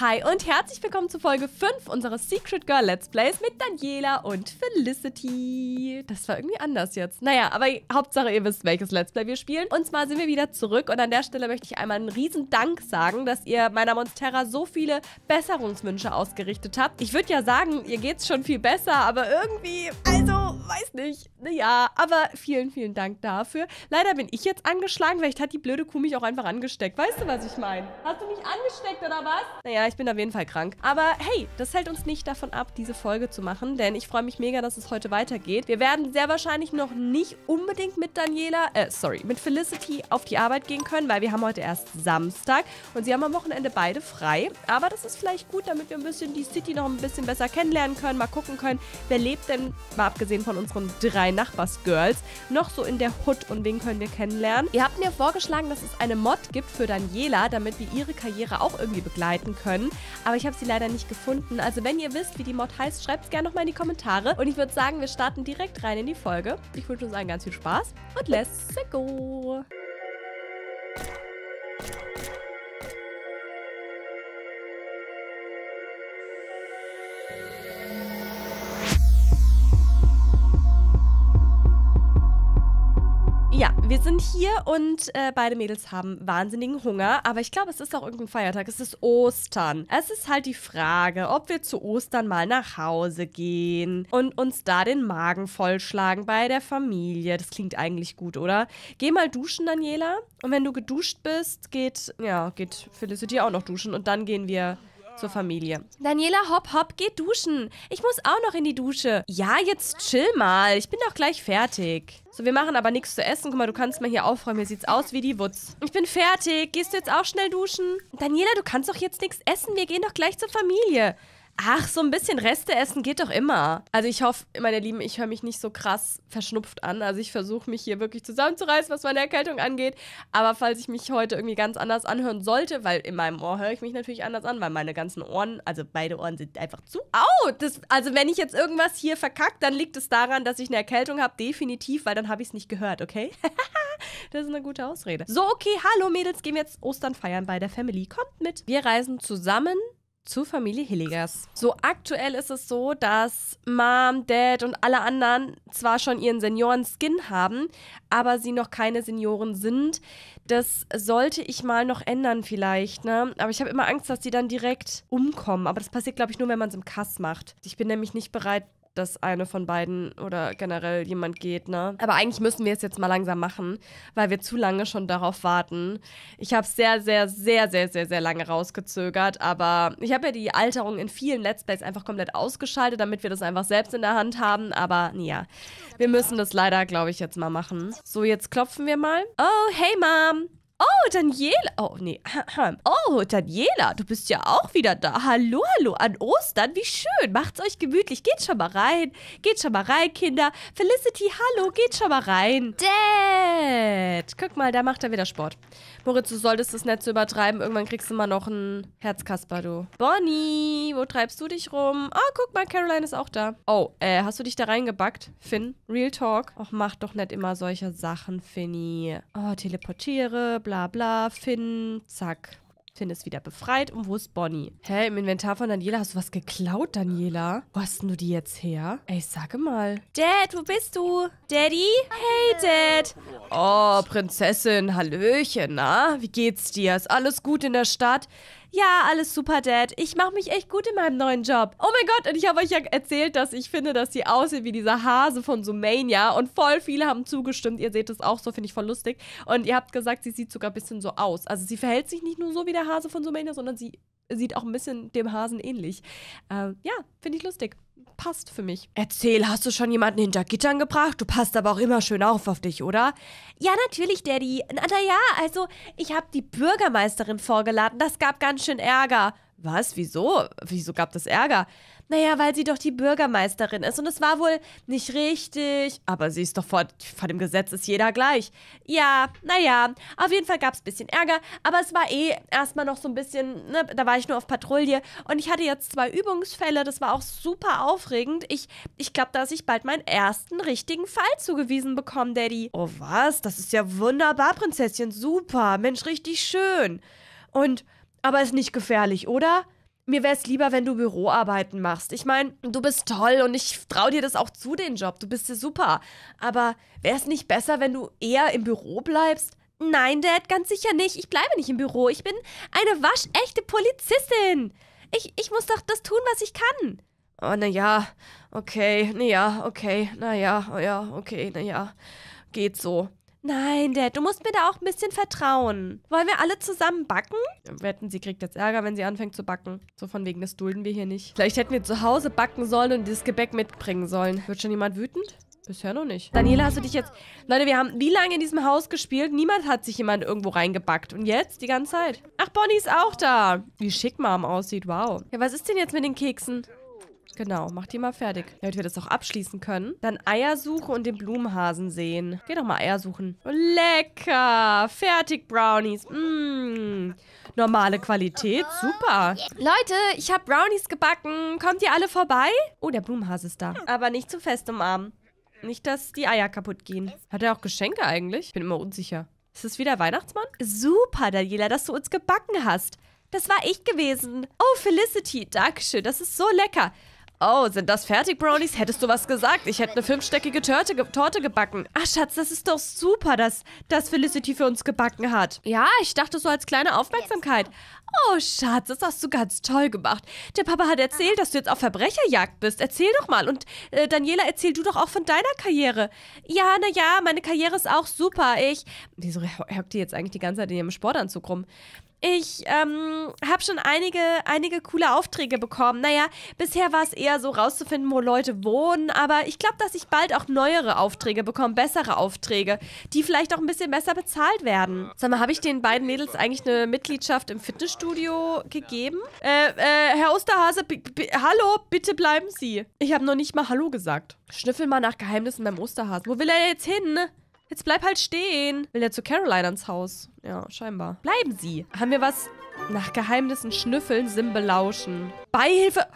Hi und herzlich willkommen zu Folge 5 unseres Secret-Girl-Let's Plays mit Daniela und Felicity. Das war irgendwie anders jetzt. Naja, aber Hauptsache ihr wisst, welches Let's Play wir spielen. Und zwar sind wir wieder zurück und an der Stelle möchte ich einmal einen riesen Dank sagen, dass ihr meiner Monstera so viele Besserungswünsche ausgerichtet habt. Ich würde ja sagen, ihr geht's schon viel besser, aber irgendwie, also, weiß nicht. Naja, aber vielen, vielen Dank dafür. Leider bin ich jetzt angeschlagen, vielleicht hat die blöde Kuh mich auch einfach angesteckt. Weißt du, was ich meine? Hast du mich angesteckt oder was? Naja, ich bin auf jeden Fall krank. Aber hey, das hält uns nicht davon ab, diese Folge zu machen, denn ich freue mich mega, dass es heute weitergeht. Wir werden sehr wahrscheinlich noch nicht unbedingt mit Felicity auf die Arbeit gehen können, weil wir haben heute erst Samstag und sie haben am Wochenende beide frei. Aber das ist vielleicht gut, damit wir ein bisschen die City noch ein bisschen besser kennenlernen können, mal gucken können, wer lebt denn, mal abgesehen von unseren 3 Nachbarsgirls, noch so in der Hood und wen können wir kennenlernen. Ihr habt mir vorgeschlagen, dass es eine Mod gibt für Daniela, damit wir ihre Karriere auch irgendwie begleiten können. Aber ich habe sie leider nicht gefunden. Also wenn ihr wisst, wie die Mod heißt, schreibt es gerne nochmal in die Kommentare. Und ich würde sagen, wir starten direkt rein in die Folge. Ich wünsche uns allen ganz viel Spaß und let's go! Ja, wir sind hier und beide Mädels haben wahnsinnigen Hunger, aber ich glaube, es ist auch irgendein Feiertag. Es ist Ostern. Es ist halt die Frage, ob wir zu Ostern mal nach Hause gehen und uns da den Magen vollschlagen bei der Familie. Das klingt eigentlich gut, oder? Geh mal duschen, Daniela. Und wenn du geduscht bist, geht Felicity auch noch duschen und dann gehen wir zur Familie. Daniela, hopp, hopp, geh duschen. Ich muss auch noch in die Dusche. Ja, jetzt chill mal. Ich bin doch gleich fertig. So, wir machen aber nichts zu essen. Guck mal, du kannst mal hier aufräumen. Hier sieht's aus wie die Wutz. Ich bin fertig. Gehst du jetzt auch schnell duschen? Daniela, du kannst doch jetzt nichts essen. Wir gehen doch gleich zur Familie. Ach, so ein bisschen Reste essen geht doch immer. Also ich hoffe, meine Lieben, ich höre mich nicht so krass verschnupft an. Also ich versuche mich hier wirklich zusammenzureißen, was meine Erkältung angeht. Aber falls ich mich heute irgendwie ganz anders anhören sollte, weil in meinem Ohr höre ich mich natürlich anders an, weil meine ganzen Ohren, also beide Ohren sind einfach zu. Au! Also wenn ich jetzt irgendwas hier verkackt, dann liegt es daran, dass ich eine Erkältung habe. Definitiv, weil dann habe ich es nicht gehört, okay? Das ist eine gute Ausrede. So, okay, hallo Mädels, gehen wir jetzt Ostern feiern bei der Family. Kommt mit. Wir reisen zusammen zur Familie Hilligers. So, aktuell ist es so, dass Mom, Dad und alle anderen zwar schon ihren Senioren-Skin haben, aber sie noch keine Senioren sind. Das sollte ich mal noch ändern vielleicht, ne? Aber ich habe immer Angst, dass sie dann direkt umkommen. Aber das passiert, glaube ich, nur, wenn man es im Kass macht. Ich bin nämlich nicht bereit, dass eine von beiden oder generell jemand geht, ne? Aber eigentlich müssen wir es jetzt mal langsam machen, weil wir zu lange schon darauf warten. Ich habe es sehr, sehr, sehr, sehr, sehr, sehr lange rausgezögert, aber ich habe ja die Alterung in vielen Let's Plays einfach komplett ausgeschaltet, damit wir das einfach selbst in der Hand haben, aber ja, wir müssen das leider, glaube ich, jetzt mal machen. So, jetzt klopfen wir mal. Oh, hey, Mom! Oh, Daniela. Oh, nee. Oh, Daniela, du bist ja auch wieder da. Hallo, hallo. An Ostern, wie schön. Macht's euch gemütlich. Geht schon mal rein. Geht schon mal rein, Kinder. Felicity, hallo. Geht schon mal rein. Dad. Guck mal, da macht er wieder Sport. Moritz, du solltest das nicht so übertreiben. Irgendwann kriegst du mal noch ein Herzkasper, du. Bonnie, wo treibst du dich rum? Oh, guck mal, Caroline ist auch da. Oh, hast du dich da reingebackt? Finn, Real Talk. Och, mach doch nicht immer solche Sachen, Finny. Oh, teleportiere, bla bla, Finn, zack. Finn ist wieder befreit. Und wo ist Bonnie? Hä, im Inventar von Daniela? Hast du was geklaut, Daniela? Wo hast denn du die jetzt her? Ey, sag mal. Dad, wo bist du? Daddy? Hey, Dad. Oh, Prinzessin, hallöchen, na? Wie geht's dir? Ist alles gut in der Stadt? Ja, alles super, Dad. Ich mache mich echt gut in meinem neuen Job. Oh mein Gott, und ich habe euch ja erzählt, dass ich finde, dass sie aussieht wie dieser Hase von Sumania. Und voll viele haben zugestimmt. Ihr seht das auch so, finde ich voll lustig. Und ihr habt gesagt, sie sieht sogar ein bisschen so aus. Also sie verhält sich nicht nur so wie der Hase von Sumania, sondern sie sieht auch ein bisschen dem Hasen ähnlich. Ja, finde ich lustig. Passt für mich. Erzähl, hast du schon jemanden hinter Gittern gebracht? Du passt aber auch immer schön auf dich, oder? Ja, natürlich, Daddy. Naja, also ich habe die Bürgermeisterin vorgeladen. Das gab ganz schön Ärger. Was? Wieso? Wieso gab das Ärger? Naja, weil sie doch die Bürgermeisterin ist und es war wohl nicht richtig. Aber sie ist doch vor dem Gesetz ist jeder gleich. Ja, naja, auf jeden Fall gab es ein bisschen Ärger, aber es war eh erstmal noch so ein bisschen, ne, da war ich nur auf Patrouille und ich hatte jetzt 2 Übungsfälle, das war auch super aufregend. Ich glaube, dass ich bald meinen ersten richtigen Fall zugewiesen bekomme, Daddy. Oh was, das ist ja wunderbar, Prinzesschen, super, Mensch, richtig schön. Aber ist nicht gefährlich, oder? mir wäre es lieber, wenn du Büroarbeiten machst. Ich meine, du bist toll und ich traue dir das auch zu, den Job. Du bist ja super. Aber wäre es nicht besser, wenn du eher im Büro bleibst? Nein, Dad, ganz sicher nicht. Ich bleibe nicht im Büro. Ich bin eine waschechte Polizistin. Ich muss doch das tun, was ich kann. Oh, naja, okay, naja, okay, naja, oh ja, okay, naja, geht so. Nein, Dad, du musst mir da auch ein bisschen vertrauen. Wollen wir alle zusammen backen? Wetten, sie kriegt jetzt Ärger, wenn sie anfängt zu backen. So von wegen, das dulden wir hier nicht. Vielleicht hätten wir zu Hause backen sollen und das Gebäck mitbringen sollen. Wird schon jemand wütend? Bisher noch nicht. Daniela, hast du dich jetzt... Leute, wir haben wie lange in diesem Haus gespielt? Niemand hat sich jemand irgendwo reingebackt. Und jetzt? Die ganze Zeit. Ach, Bonnie ist auch da. Wie schick Mom aussieht, wow. Ja, was ist denn jetzt mit den Keksen? Genau, mach die mal fertig. Damit wir das auch abschließen können. Dann Eiersuche und den Blumenhasen sehen. Geh doch mal Eier suchen. Lecker! Fertig, Brownies. Mmh. Normale Qualität. Super. Leute, ich habe Brownies gebacken. Kommt ihr alle vorbei? Oh, der Blumenhase ist da. Aber nicht zu fest umarmen. Nicht, dass die Eier kaputt gehen. Hat er auch Geschenke eigentlich? Ich bin immer unsicher. Ist es wieder Weihnachtsmann? Super, Daniela, dass du uns gebacken hast. Das war ich gewesen. Oh, Felicity. Dankeschön. Das ist so lecker. Oh, sind das Fertig-Brownies? Hättest du was gesagt? Ich hätte eine 5-stöckige Torte gebacken. Ach, Schatz, das ist doch super, dass Felicity für uns gebacken hat. Ja, ich dachte so als kleine Aufmerksamkeit. Oh, Schatz, das hast du ganz toll gemacht. Der Papa hat erzählt, dass du jetzt auf Verbrecherjagd bist. Erzähl doch mal. Und Daniela, erzähl du doch auch von deiner Karriere. Ja, naja, meine Karriere ist auch super. Wieso hockt die jetzt eigentlich die ganze Zeit in ihrem Sportanzug rum? Ich habe schon einige coole Aufträge bekommen. Naja, bisher war es eher so rauszufinden, wo Leute wohnen. Aber ich glaube, dass ich bald auch neuere Aufträge bekomme, bessere Aufträge, die vielleicht auch ein bisschen besser bezahlt werden. Sag mal, habe ich den beiden Mädels eigentlich eine Mitgliedschaft im Fitnessstudio gegeben? Herr Osterhase, hallo, bitte bleiben Sie. Ich habe noch nicht mal Hallo gesagt. Schnüffel mal nach Geheimnissen beim Osterhasen. Wo will er jetzt hin? Jetzt bleib halt stehen. Will er zu Caroline ans Haus? Ja, scheinbar. Bleiben Sie. Haben wir was nach Geheimnissen schnüffeln, Sim belauschen? Beihilfe...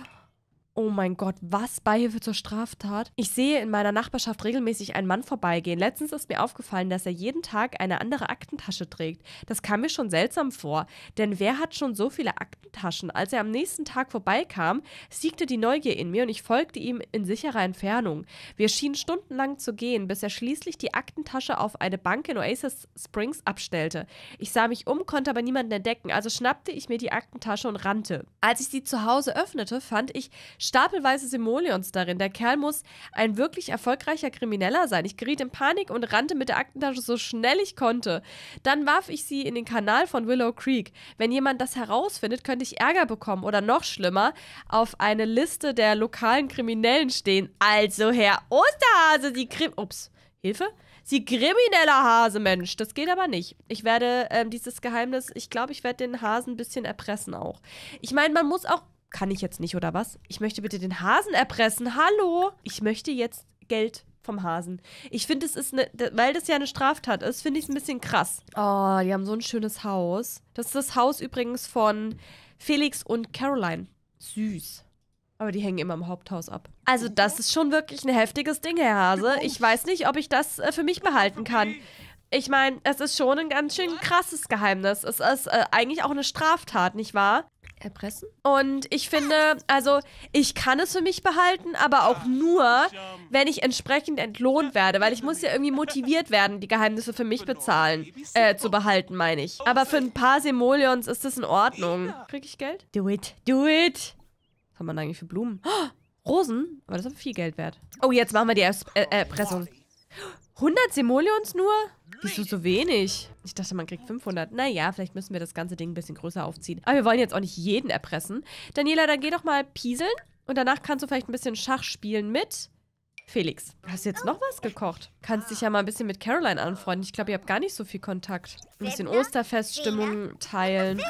Oh mein Gott, was? Beihilfe zur Straftat? Ich sehe in meiner Nachbarschaft regelmäßig einen Mann vorbeigehen. Letztens ist mir aufgefallen, dass er jeden Tag eine andere Aktentasche trägt. Das kam mir schon seltsam vor, denn wer hat schon so viele Aktentaschen? Als er am nächsten Tag vorbeikam, siegte die Neugier in mir und ich folgte ihm in sicherer Entfernung. Wir schienen stundenlang zu gehen, bis er schließlich die Aktentasche auf eine Bank in Oasis Springs abstellte. Ich sah mich um, konnte aber niemanden entdecken, also schnappte ich mir die Aktentasche und rannte. Als ich sie zu Hause öffnete, fand ich stapelweise Simoleons darin. Der Kerl muss ein wirklich erfolgreicher Krimineller sein. Ich geriet in Panik und rannte mit der Aktentasche so schnell ich konnte. Dann warf ich sie in den Kanal von Willow Creek. Wenn jemand das herausfindet, könnte ich Ärger bekommen oder noch schlimmer, auf eine Liste der lokalen Kriminellen stehen. Also Herr Osterhase, Sie Hilfe? Sie krimineller Hase, Mensch. Das geht aber nicht. Ich werde dieses Geheimnis, ich glaube, ich werde den Hasen ein bisschen erpressen auch. Ich meine, man muss auch... Kann ich jetzt nicht, oder was? Ich möchte bitte den Hasen erpressen. Hallo? Ich möchte jetzt Geld vom Hasen. Ich finde, es ist eine, weil das ja eine Straftat ist, finde ich es ein bisschen krass. Oh, die haben so ein schönes Haus. Das ist das Haus übrigens von Felix und Caroline. Süß. Aber die hängen immer im Haupthaus ab. Also das ist schon wirklich ein heftiges Ding, Herr Hase. Ich weiß nicht, ob ich das für mich behalten kann. Ich meine, es ist schon ein ganz schön krasses Geheimnis. Es ist eigentlich auch eine Straftat, nicht wahr? Erpressen? Und ich finde, also ich kann es für mich behalten, aber auch nur, wenn ich entsprechend entlohnt werde, weil ich muss ja irgendwie motiviert werden, die Geheimnisse für mich zu behalten, meine ich. Aber für ein paar Simoleons ist das in Ordnung. Krieg ich Geld? Do it, do it! Was haben wir eigentlich für Blumen? Oh, Rosen? Aber das ist viel Geld wert. Oh, jetzt machen wir die Erpressung. 100 Simoleons nur? Wieso so wenig? Ich dachte, man kriegt 500. Naja, vielleicht müssen wir das ganze Ding ein bisschen größer aufziehen. Aber wir wollen jetzt auch nicht jeden erpressen. Daniela, dann geh doch mal pieseln. Und danach kannst du vielleicht ein bisschen Schach spielen mit Felix. Hast du jetzt noch was gekocht? Kannst dich ja mal ein bisschen mit Caroline anfreunden. Ich glaube, ihr habt gar nicht so viel Kontakt. Ein bisschen Osterfeststimmung teilen.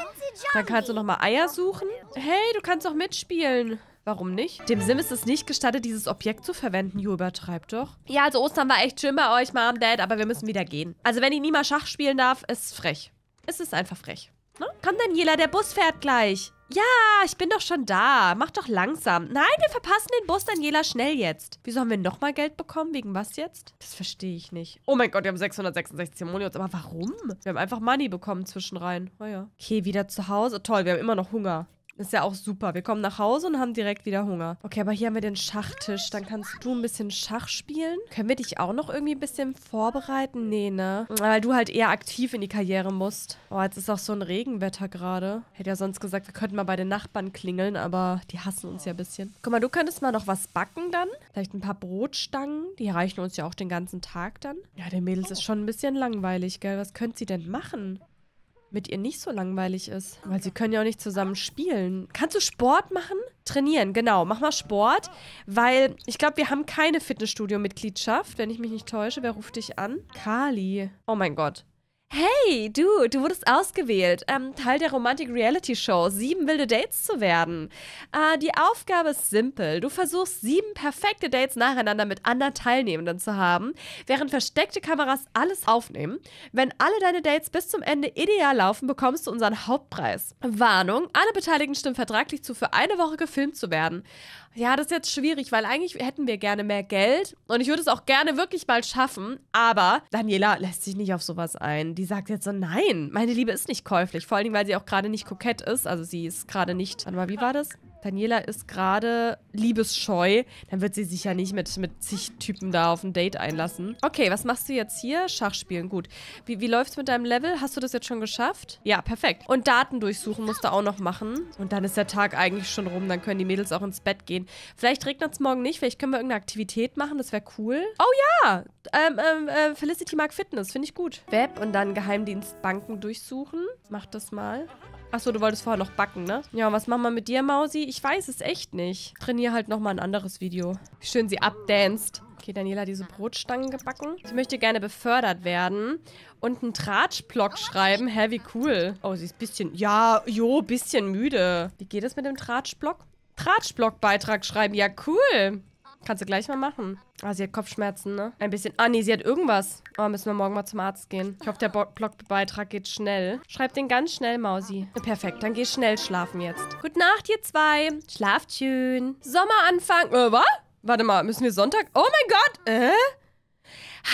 Dann kannst du nochmal Eier suchen. Hey, du kannst doch mitspielen. Warum nicht? Dem Sim ist es nicht gestattet, dieses Objekt zu verwenden. Jo, übertreibt doch. Ja, also Ostern war echt schön bei euch, Mom, Dad, aber wir müssen wieder gehen. Also wenn ich nie mal Schach spielen darf, ist es frech. Es ist einfach frech. Ne? Komm, Daniela, der Bus fährt gleich. Ja, ich bin doch schon da. Mach doch langsam. Nein, wir verpassen den Bus, Daniela, schnell jetzt. Wieso haben wir nochmal Geld bekommen? Wegen was jetzt? Das verstehe ich nicht. Oh mein Gott, wir haben 666 Simoleons. Aber warum? Wir haben einfach Money bekommen zwischenrein. Oh ja. Okay, wieder zu Hause. Toll, wir haben immer noch Hunger. Ist ja auch super. Wir kommen nach Hause und haben direkt wieder Hunger. Okay, aber hier haben wir den Schachtisch. Dann kannst du ein bisschen Schach spielen. Können wir dich auch noch irgendwie ein bisschen vorbereiten? Nee, ne? Weil du halt eher aktiv in die Karriere musst. Oh, jetzt ist auch so ein Regenwetter gerade. Hätte ja sonst gesagt, wir könnten mal bei den Nachbarn klingeln, aber die hassen uns ja ein bisschen. Guck mal, du könntest mal noch was backen dann. Vielleicht ein paar Brotstangen. Die reichen uns ja auch den ganzen Tag dann. Ja, den Mädels ist schon ein bisschen langweilig, gell? Was könnt sie denn machen, mit ihr nicht so langweilig ist? Weil sie können ja auch nicht zusammen spielen. Kannst du Sport machen? Trainieren, genau. Mach mal Sport, weil ich glaube, wir haben keine Fitnessstudio-Mitgliedschaft, wenn ich mich nicht täusche. Wer ruft dich an? Kali. Oh mein Gott. Hey, du wurdest ausgewählt, Teil der Romantic-Reality-Show 7 wilde Dates zu werden. Die Aufgabe ist simpel. Du versuchst 7 perfekte Dates nacheinander mit anderen Teilnehmenden zu haben, während versteckte Kameras alles aufnehmen. Wenn alle deine Dates bis zum Ende ideal laufen, bekommst du unseren Hauptpreis. Warnung, alle Beteiligten stimmen vertraglich zu, für eine Woche gefilmt zu werden. Ja, das ist jetzt schwierig, weil eigentlich hätten wir gerne mehr Geld und ich würde es auch gerne wirklich mal schaffen, aber Daniela lässt sich nicht auf sowas ein. Die sagt jetzt so, nein, meine Liebe ist nicht käuflich, vor allem, weil sie auch gerade nicht kokett ist, also sie ist gerade nicht, warte mal, wie war das? Daniela ist gerade liebesscheu, dann wird sie sich ja nicht mit zig Typen da auf ein Date einlassen. Okay, was machst du jetzt hier? Schach spielen, gut. Wie läuft's mit deinem Level? Hast du das jetzt schon geschafft? Ja, perfekt. Und Daten durchsuchen musst du auch noch machen. Und dann ist der Tag eigentlich schon rum, dann können die Mädels auch ins Bett gehen. Vielleicht regnet's morgen nicht, vielleicht können wir irgendeine Aktivität machen, das wäre cool. Oh ja! Felicity mag Fitness, finde ich gut. Web und dann Geheimdienstbanken durchsuchen. Mach das mal. Achso, du wolltest vorher noch backen, ne? Ja, und was machen wir mit dir, Mausi? Ich weiß es echt nicht. Trainiere halt nochmal ein anderes Video. Wie schön sie abdanced. Okay, Daniela hat diese Brotstangen gebacken. Sie möchte gerne befördert werden und einen Tratschblock schreiben. Hä, wie cool. Oh, sie ist ein bisschen... Ja, jo, bisschen müde. Wie geht es mit dem Tratschblock? Tratschblock-Beitrag schreiben. Ja, cool. Kannst du gleich mal machen. Ah, sie hat Kopfschmerzen, ne? Ein bisschen... Ah, nee, sie hat irgendwas. Oh, müssen wir morgen mal zum Arzt gehen. Ich hoffe, der Blogbeitrag geht schnell. Schreib den ganz schnell, Mausi. Perfekt, dann geh schnell schlafen jetzt. Gute Nacht, ihr zwei. Schlaft schön. Sommeranfang. Was? Warte mal, müssen wir Sonntag... Oh mein Gott!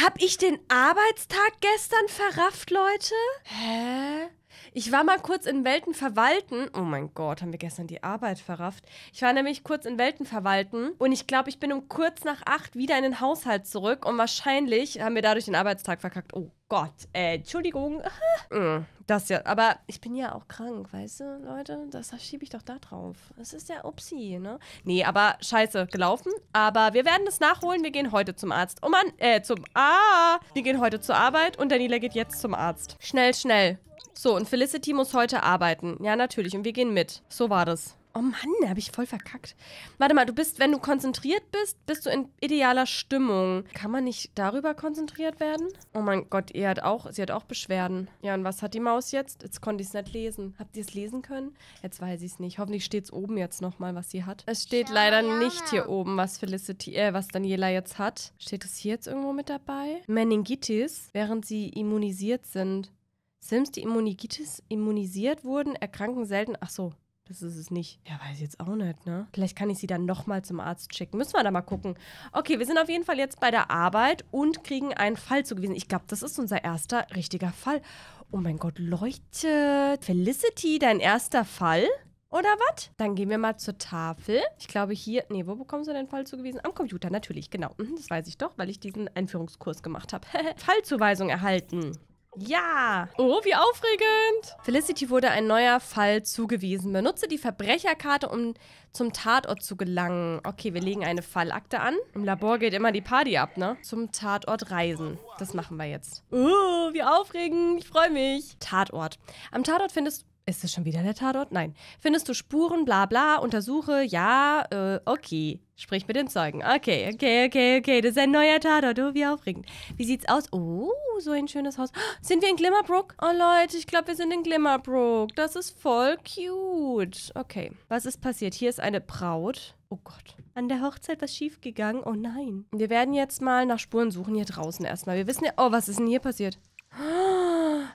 Hab ich den Arbeitstag gestern verrafft, Leute? Hä? Ich war mal kurz in Welten verwalten. Oh mein Gott, haben wir gestern die Arbeit verrafft. Ich war nämlich kurz in Welten verwalten und ich glaube, ich bin um kurz nach 8 wieder in den Haushalt zurück und wahrscheinlich haben wir dadurch den Arbeitstag verkackt. Oh Gott, Entschuldigung. Das ja, aber ich bin ja auch krank, weißt du, Leute? Das schiebe ich doch da drauf. Das ist ja upsi, ne? Nee, aber scheiße, gelaufen. Aber wir werden das nachholen. Wir gehen heute zum Arzt. Oh Mann, wir gehen heute zur Arbeit und Daniela geht jetzt zum Arzt. Schnell, schnell. So, und Felicity muss heute arbeiten. Ja, natürlich. Und wir gehen mit. So war das. Oh Mann, da habe ich voll verkackt. Warte mal, du bist, wenn du konzentriert bist, bist du in idealer Stimmung. Kann man nicht darüber konzentriert werden? Oh mein Gott, sie hat auch Beschwerden. Ja, und was hat die Maus jetzt? Jetzt konnte ich es nicht lesen. Habt ihr es lesen können? Jetzt weiß ich es nicht. Hoffentlich steht es oben jetzt nochmal, was sie hat. Es steht leider nicht hier oben, was was Daniela jetzt hat. Steht es hier jetzt irgendwo mit dabei? Meningitis, während sie immunisiert sind. Sims, die immunisiert wurden, erkranken selten... Ach so, das ist es nicht. Ja, weiß ich jetzt auch nicht, ne? Vielleicht kann ich sie dann nochmal zum Arzt schicken. Müssen wir da mal gucken. Okay, wir sind auf jeden Fall jetzt bei der Arbeit und kriegen einen Fall zugewiesen. Ich glaube, das ist unser erster richtiger Fall. Oh mein Gott, Leute. Felicity, dein erster Fall? Oder was? Dann gehen wir mal zur Tafel. Ich glaube hier... Nee, wo bekommst du den Fall zugewiesen? Am Computer, natürlich, genau. Das weiß ich doch, weil ich diesen Einführungskurs gemacht habe. Fallzuweisung erhalten. Ja! Oh, wie aufregend! Felicity wurde ein neuer Fall zugewiesen. Benutze die Verbrecherkarte, um zum Tatort zu gelangen. Okay, wir legen eine Fallakte an. Im Labor geht immer die Party ab, ne? Zum Tatort reisen. Das machen wir jetzt. Oh, wie aufregend! Ich freue mich! Tatort. Am Tatort findest du... Ist das schon wieder der Tatort? Nein. Findest du Spuren, bla bla, untersuche, ja, okay. Sprich mit den Zeugen. Okay. Das ist ein neuer Tatort. Oh, wie aufregend. Wie sieht's aus? Oh, so ein schönes Haus. Sind wir in Glimmerbrook? Oh, Leute, ich glaube, wir sind in Glimmerbrook. Das ist voll cute. Okay. Was ist passiert? Hier ist eine Braut. Oh Gott. An der Hochzeit was schiefgegangen? Oh nein. Wir werden jetzt mal nach Spuren suchen hier draußen erstmal. Wir wissen ja... Oh, was ist denn hier passiert?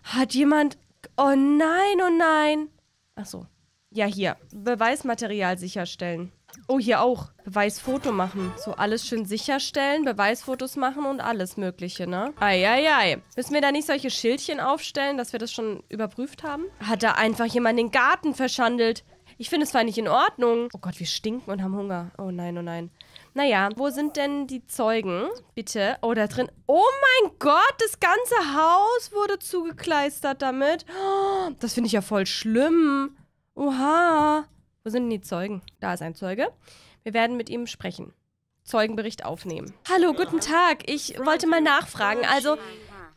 Hat jemand... Oh nein, oh nein. Ach so. Ja, hier. Beweismaterial sicherstellen. Oh, hier auch. Beweisfoto machen. So, alles schön sicherstellen, Beweisfotos machen und alles Mögliche, ne? Eieiei. Müssen wir da nicht solche Schildchen aufstellen, dass wir das schon überprüft haben? Hat da einfach jemand den Garten verschandelt? Ich finde es zwar nicht in Ordnung. Oh Gott, wir stinken und haben Hunger. Oh nein, oh nein. Naja, wo sind denn die Zeugen? Bitte. Oh, da drin. Oh mein Gott, das ganze Haus wurde zugekleistert damit. Oh, das finde ich ja voll schlimm. Oha. Wo sind denn die Zeugen? Da ist ein Zeuge. Wir werden mit ihm sprechen. Zeugenbericht aufnehmen. Hallo, guten Tag. Ich wollte mal nachfragen. Also,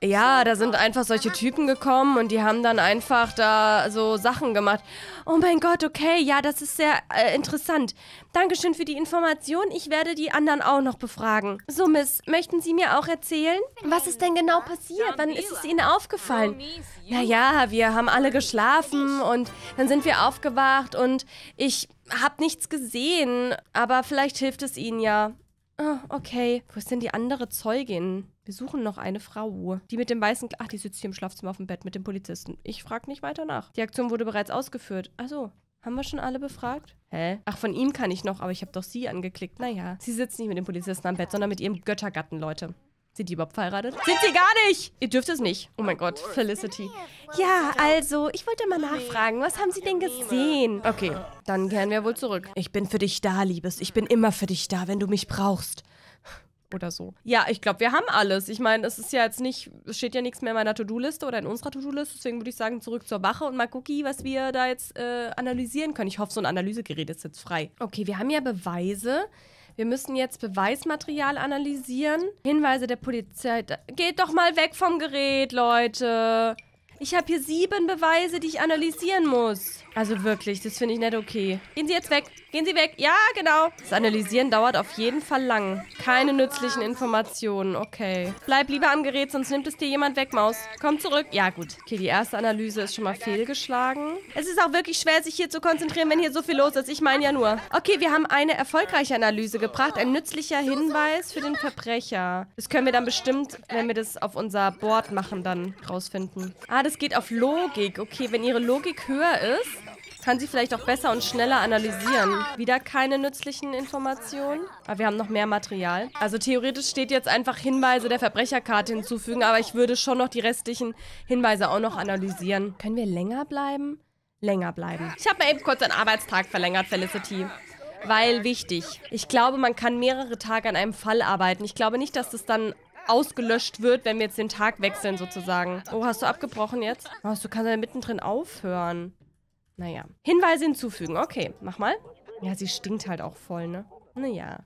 ja, da sind einfach solche Typen gekommen und die haben dann einfach da so Sachen gemacht. Oh mein Gott, okay. Ja, das ist sehr interessant. Dankeschön für die Information. Ich werde die anderen auch noch befragen. So, Miss, möchten Sie mir auch erzählen? Was ist denn genau passiert? Wann ist es Ihnen aufgefallen? Naja, wir haben alle geschlafen und dann sind wir aufgewacht und ich hab nichts gesehen, aber vielleicht hilft es Ihnen ja. Oh, okay. Wo ist denn die andere Zeugin? Wir suchen noch eine Frau. Die mit dem weißen... Ach, die sitzt hier im Schlafzimmer auf dem Bett mit dem Polizisten. Ich frage nicht weiter nach. Die Aktion wurde bereits ausgeführt. Ach so. Haben wir schon alle befragt? Hä? Ach, von ihm kann ich noch, aber ich habe doch sie angeklickt. Naja. Sie sitzt nicht mit dem Polizisten am Bett, sondern mit ihrem Göttergatten, Leute. Sind die überhaupt verheiratet? Sind sie gar nicht! Ihr dürft es nicht. Oh mein Gott, Felicity. Ja, also, ich wollte mal nachfragen. Was haben Sie denn gesehen? Okay, dann kehren wir wohl zurück. Ich bin für dich da, Liebes. Ich bin immer für dich da, wenn du mich brauchst. Oder so. Ja, ich glaube, wir haben alles. Ich meine, es ist ja jetzt nicht, es steht ja nichts mehr in meiner To-Do-Liste oder in unserer To-Do-Liste. Deswegen würde ich sagen, zurück zur Wache und mal gucken, was wir da jetzt analysieren können. Ich hoffe, so ein Analysegerät ist jetzt frei. Okay, wir haben ja Beweise. Wir müssen jetzt Beweismaterial analysieren. Hinweise der Polizei. Geht doch mal weg vom Gerät, Leute. Ich habe hier 7 Beweise, die ich analysieren muss. Also wirklich, das finde ich nicht okay. Gehen Sie jetzt weg. Gehen Sie weg. Ja, genau. Das Analysieren dauert auf jeden Fall lang. Keine nützlichen Informationen. Okay. Bleib lieber am Gerät, sonst nimmt es dir jemand weg, Maus. Komm zurück. Ja, gut. Okay, die erste Analyse ist schon mal fehlgeschlagen. Es ist auch wirklich schwer, sich hier zu konzentrieren, wenn hier so viel los ist. Ich meine ja nur. Okay, wir haben eine erfolgreiche Analyse gebracht. Ein nützlicher Hinweis für den Verbrecher. Das können wir dann bestimmt, wenn wir das auf unser Board machen, dann rausfinden. Ah, das geht auf Logik. Okay, wenn Ihre Logik höher ist, kann sie vielleicht auch besser und schneller analysieren. Wieder keine nützlichen Informationen. Aber wir haben noch mehr Material. Also theoretisch steht jetzt einfach Hinweise der Verbrecherkarte hinzufügen, aber ich würde schon noch die restlichen Hinweise auch noch analysieren. Können wir länger bleiben? Länger bleiben. Ich habe mal eben kurz einen Arbeitstag verlängert, Felicity. Weil wichtig. Ich glaube, man kann mehrere Tage an einem Fall arbeiten. Ich glaube nicht, dass das dann ausgelöscht wird, wenn wir jetzt den Tag wechseln sozusagen. Oh, hast du abgebrochen jetzt? Oh, du kannst ja mittendrin aufhören. Naja. Hinweise hinzufügen. Okay, mach mal. Ja, sie stinkt halt auch voll, ne? Naja,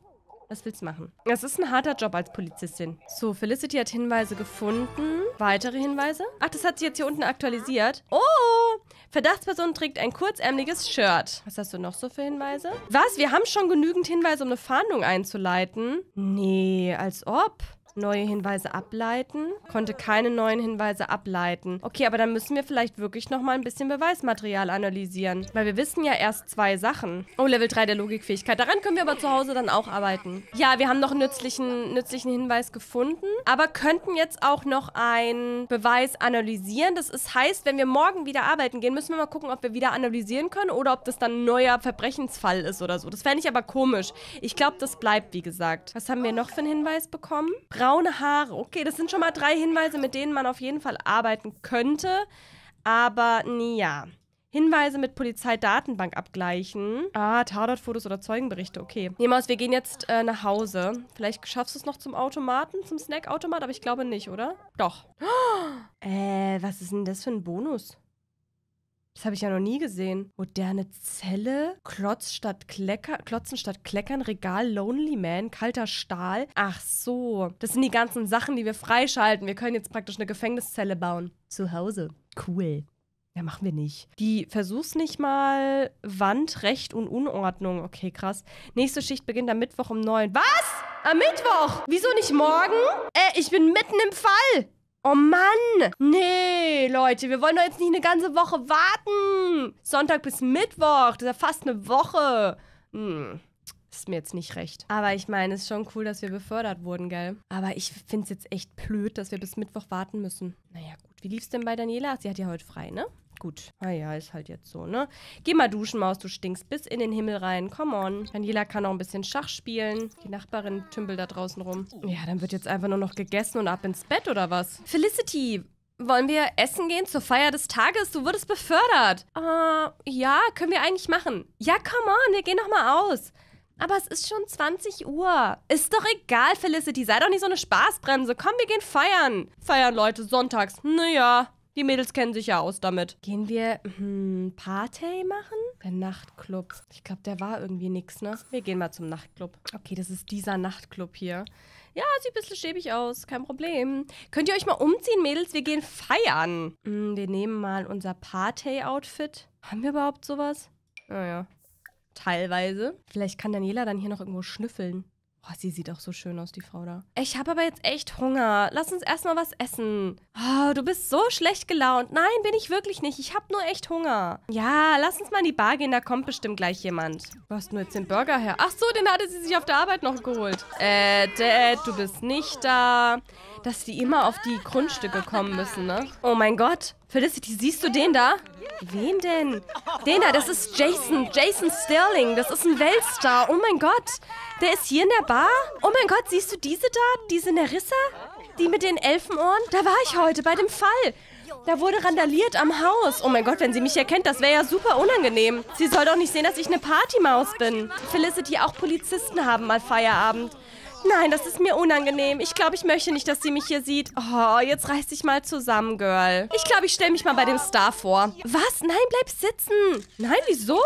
was willst du machen? Das ist ein harter Job als Polizistin. So, Felicity hat Hinweise gefunden. Weitere Hinweise? Ach, das hat sie jetzt hier unten aktualisiert. Oh, Verdachtsperson trägt ein kurzärmliches Shirt. Was hast du noch so für Hinweise? Was? Wir haben schon genügend Hinweise, um eine Fahndung einzuleiten? Nee, als ob. Neue Hinweise ableiten. Konnte keine neuen Hinweise ableiten. Okay, aber dann müssen wir vielleicht wirklich nochmal ein bisschen Beweismaterial analysieren. Weil wir wissen ja erst 2 Sachen. Oh, Level 3 der Logikfähigkeit. Daran können wir aber zu Hause dann auch arbeiten. Ja, wir haben noch einen nützlichen Hinweis gefunden. Aber könnten jetzt auch noch einen Beweis analysieren. Das ist, heißt, wenn wir morgen wieder arbeiten gehen, müssen wir mal gucken, ob wir wieder analysieren können oder ob das dann ein neuer Verbrechensfall ist oder so. Das fände ich aber komisch. Ich glaube, das bleibt, wie gesagt. Was haben wir noch für einen Hinweis bekommen? Braune Haare. Okay, das sind schon mal 3 Hinweise, mit denen man auf jeden Fall arbeiten könnte. Aber, ja. Hinweise mit Polizeidatenbank abgleichen. Ah, Tatortfotos oder Zeugenberichte. Okay. Maus, wir gehen jetzt nach Hause. Vielleicht schaffst du es noch zum Automaten, zum Snackautomat, aber ich glaube nicht, oder? Doch. Oh, was ist denn das für ein Bonus? Das habe ich ja noch nie gesehen. Moderne Zelle, Klotzen statt Kleckern, Regal, Lonely Man, kalter Stahl. Ach so, das sind die ganzen Sachen, die wir freischalten. Wir können jetzt praktisch eine Gefängniszelle bauen. Zu Hause. Cool. Ja, machen wir nicht. Die Versuch's nicht mal. Wand, Recht und Unordnung. Okay, krass. Nächste Schicht beginnt am Mittwoch um 9. Was? Am Mittwoch? Wieso nicht morgen? Ich bin mitten im Fall. Oh Mann! Nee, Leute, wir wollen doch jetzt nicht eine ganze Woche warten. Sonntag bis Mittwoch, das ist ja fast eine Woche. Ist mir jetzt nicht recht. Aber ich meine, es ist schon cool, dass wir befördert wurden, gell? Aber ich finde es jetzt echt blöd, dass wir bis Mittwoch warten müssen. Naja, gut. Wie lief's denn bei Daniela? Sie hat ja heute frei, ne? Gut. Ah ja, ist halt jetzt so, ne? Geh mal duschen, Maus, du stinkst bis in den Himmel rein. Come on. Daniela kann auch ein bisschen Schach spielen. Die Nachbarin tümpelt da draußen rum. Ja, dann wird jetzt einfach nur noch gegessen und ab ins Bett, oder was? Felicity, Wollen wir essen gehen zur Feier des Tages? Du wurdest befördert. Ja, können wir eigentlich machen. Ja, come on, wir gehen noch mal aus. Aber es ist schon 20 Uhr. Ist doch egal, Felicity, sei doch nicht so eine Spaßbremse. Komm, wir gehen feiern. Feiern, Leute, sonntags. Naja, die Mädels kennen sich ja aus damit. Gehen wir, Party machen? Der Nachtclub. Ich glaube, der war irgendwie nix, ne? Wir gehen mal zum Nachtclub. Okay, das ist dieser Nachtclub hier. Ja, sieht ein bisschen schäbig aus, kein Problem. Könnt ihr euch mal umziehen, Mädels? Wir gehen feiern. Wir nehmen mal unser Party-Outfit. Haben wir überhaupt sowas? Naja, teilweise. Vielleicht kann Daniela dann hier noch irgendwo schnüffeln. Oh, sie sieht auch so schön aus, die Frau da. Ich habe aber jetzt echt Hunger. Lass uns erstmal was essen. Oh, du bist so schlecht gelaunt. Nein, bin ich wirklich nicht. Ich habe nur echt Hunger. Ja, lass uns mal in die Bar gehen. Da kommt bestimmt gleich jemand. Wo hast du jetzt den Burger her? Ach so, den hatte sie sich auf der Arbeit noch geholt. Dad, du bist nicht da. Dass die immer auf die Grundstücke kommen müssen, ne? Oh mein Gott. Felicity, siehst du den da? Wen denn? Den da, das ist Jason. Jason Sterling. Das ist ein Weltstar. Oh mein Gott. Der ist hier in der Bar? Oh mein Gott, siehst du diese da? Diese Nerissa? Die mit den Elfenohren? Da war ich heute bei dem Fall. Da wurde randaliert am Haus. Oh mein Gott, wenn sie mich erkennt, das wäre ja super unangenehm. Sie soll doch nicht sehen, dass ich eine Partymaus bin. Felicity, auch Polizisten haben mal Feierabend. Nein, das ist mir unangenehm. Ich glaube, ich möchte nicht, dass sie mich hier sieht. Oh, jetzt reiß dich mal zusammen, Girl. Ich glaube, ich stelle mich mal bei dem Star vor. Was? Nein, bleib sitzen. Nein, wieso?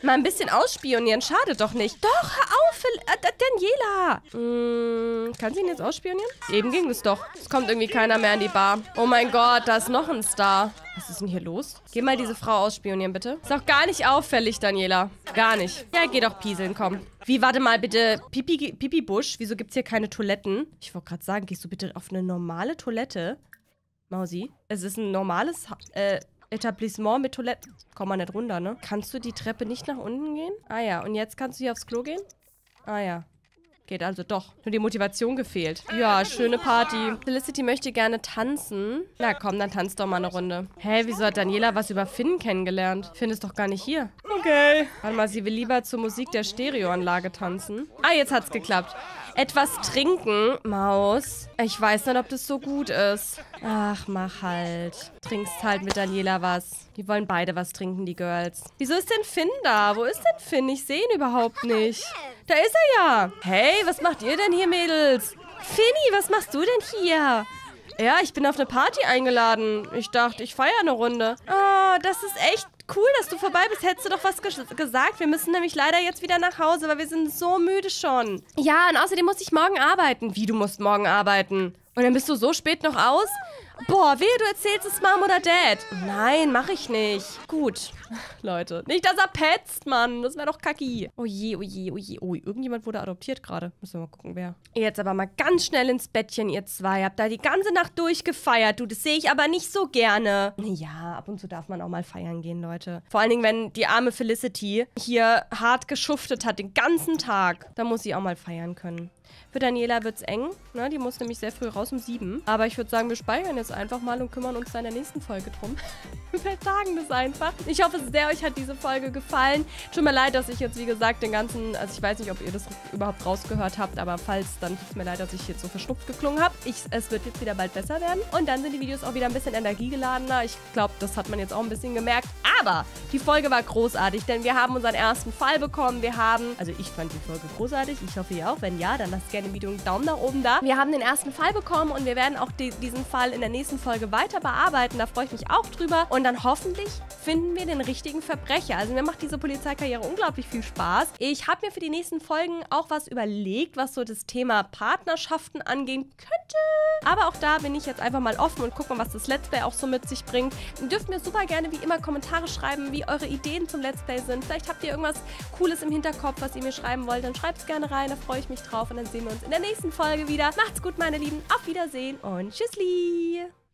Mal ein bisschen ausspionieren, schadet doch nicht. Doch, hör auf, Daniela. Kann sie ihn jetzt ausspionieren? Eben ging es doch. Es kommt irgendwie keiner mehr in die Bar. Oh mein Gott, da ist noch ein Star. Was ist denn hier los? Geh mal diese Frau ausspionieren, bitte. Ist auch gar nicht auffällig, Daniela. Gar nicht. Ja, geh doch pieseln, komm. Wie, warte mal bitte, Pipi-Busch, wieso gibt's hier keine Toiletten? Ich wollte gerade sagen, gehst du bitte auf eine normale Toilette? Mausi, es ist ein normales Etablissement mit Toiletten. Komm mal nicht runter, ne? Kannst du die Treppe nicht nach unten gehen? Ah ja, und jetzt kannst du hier aufs Klo gehen? Ah ja. Geht also doch. Nur die Motivation gefehlt. Ja, schöne Party. Felicity möchte gerne tanzen. Na komm, dann tanz doch mal eine Runde. Hä, wieso hat Daniela was über Finn kennengelernt? Finn ist doch gar nicht hier. Okay. Warte mal, sie will lieber zur Musik der Stereoanlage tanzen. Ah, jetzt hat's geklappt. Etwas trinken, Maus. Ich weiß nicht, ob das so gut ist. Ach, mach halt. Trinkst halt mit Daniela was. Die wollen beide was trinken, die Girls. Wieso ist denn Finn da? Wo ist denn Finn? Ich sehe ihn überhaupt nicht. Da ist er ja. Hey, was macht ihr denn hier, Mädels? Finny, was machst du denn hier? Ja, ich bin auf eine Party eingeladen. Ich dachte, ich feiere eine Runde. Oh, das ist echt cool, dass du vorbei bist. Hättest du doch was gesagt. Wir müssen nämlich leider jetzt wieder nach Hause, weil wir sind so müde schon. Ja, und außerdem muss ich morgen arbeiten. Wie, du musst morgen arbeiten? Und dann bist du so spät noch aus? Boah, wehe, du erzählst es Mom oder Dad. Nein, mach ich nicht. Gut. Leute, nicht, dass er petzt, Mann. Das wäre doch kacki. Oh je, oh je, oh je. Oh, irgendjemand wurde adoptiert gerade. Müssen wir mal gucken, wer. Jetzt aber mal ganz schnell ins Bettchen, ihr zwei. Habt da die ganze Nacht durchgefeiert. Du, das sehe ich aber nicht so gerne. Ja, ab und zu darf man auch mal feiern gehen, Leute. Vor allen Dingen, wenn die arme Felicity hier hart geschuftet hat den ganzen Tag. Da muss sie auch mal feiern können. Für Daniela wird's eng. Ne? Die muss nämlich sehr früh raus um 7. Aber ich würde sagen, wir speichern jetzt einfach mal und kümmern uns dann in der nächsten Folge drum. Wir vertagen das einfach. Ich hoffe sehr, euch hat diese Folge gefallen. Tut mir leid, dass ich jetzt, wie gesagt, den ganzen... Also ich weiß nicht, ob ihr das überhaupt rausgehört habt, aber falls, dann tut es mir leid, dass ich jetzt so verschnupft geklungen habe. Es wird jetzt wieder bald besser werden. Und dann sind die Videos auch wieder ein bisschen energiegeladener. Ich glaube, das hat man jetzt auch ein bisschen gemerkt. Aber die Folge war großartig, denn wir haben unseren ersten Fall bekommen. Wir haben... Also ich fand die Folge großartig. Ich hoffe, ihr auch. Wenn ja, dann lasst gerne im Video einen Daumen nach oben da. Wir haben den ersten Fall bekommen und wir werden auch diesen Fall in der nächsten Folge weiter bearbeiten. Da freue ich mich auch drüber. Und dann hoffentlich finden wir den richtigen Verbrecher. Also mir macht diese Polizeikarriere unglaublich viel Spaß. Ich habe mir für die nächsten Folgen auch was überlegt, was so das Thema Partnerschaften angehen könnte. Aber auch da bin ich jetzt einfach mal offen und gucken, was das Let's Play auch so mit sich bringt. Ihr dürft mir super gerne wie immer Kommentare schreiben, wie eure Ideen zum Let's Play sind. Vielleicht habt ihr irgendwas Cooles im Hinterkopf, was ihr mir schreiben wollt. Dann schreibt es gerne rein, da freue ich mich drauf. Und dann sehen wir uns in der nächsten Folge wieder. Macht's gut, meine Lieben. Auf Wiedersehen und tschüssli.